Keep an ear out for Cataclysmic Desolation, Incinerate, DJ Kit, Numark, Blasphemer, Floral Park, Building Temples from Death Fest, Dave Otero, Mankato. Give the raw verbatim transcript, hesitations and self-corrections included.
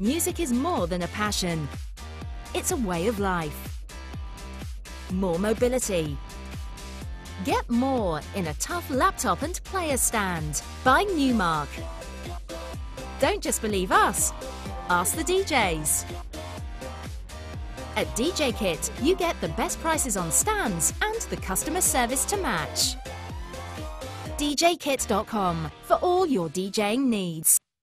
Music is more than a passion. It's a way of life. More mobility. Get more in a tough laptop and player stand by Numark. Don't just believe us, ask the D Js. At D J Kit, you get the best prices on stands and the customer service to match. D J kit dot com for all your DJing needs.